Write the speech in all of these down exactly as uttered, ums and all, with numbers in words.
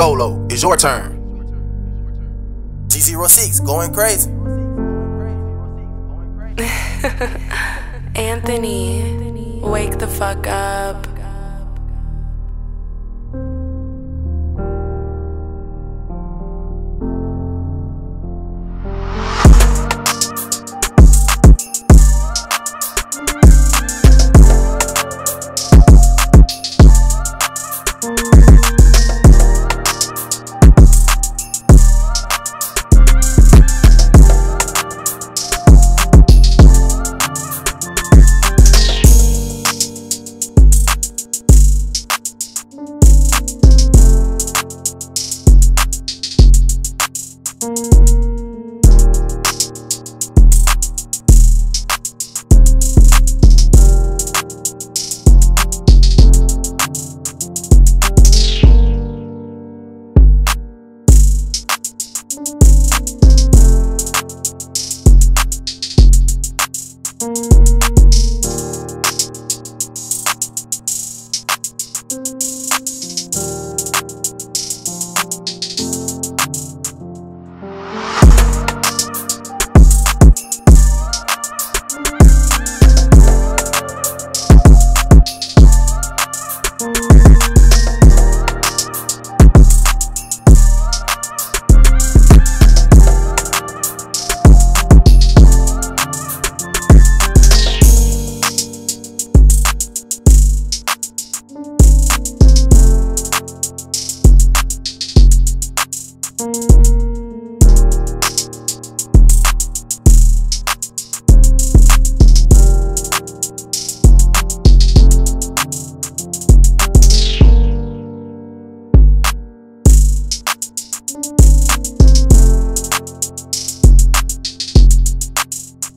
Golo, it's your turn. G zero six, going crazy. Anthony, wake the fuck up.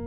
you.